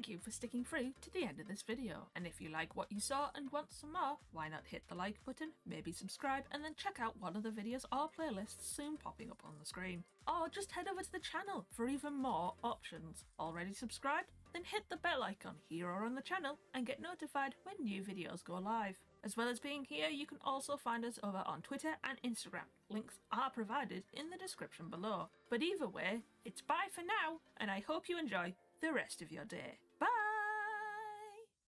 Thank you for sticking through to the end of this video, and if you like what you saw and want some more, why not hit the like button, maybe subscribe, and then check out one of the videos or playlists soon popping up on the screen. Or just head over to the channel for even more options. Already subscribed? Then hit the bell icon here or on the channel and get notified when new videos go live. As well as being here, you can also find us over on Twitter and Instagram. Links are provided in the description below. But either way, it's bye for now, and I hope you enjoy the rest of your day. Bye!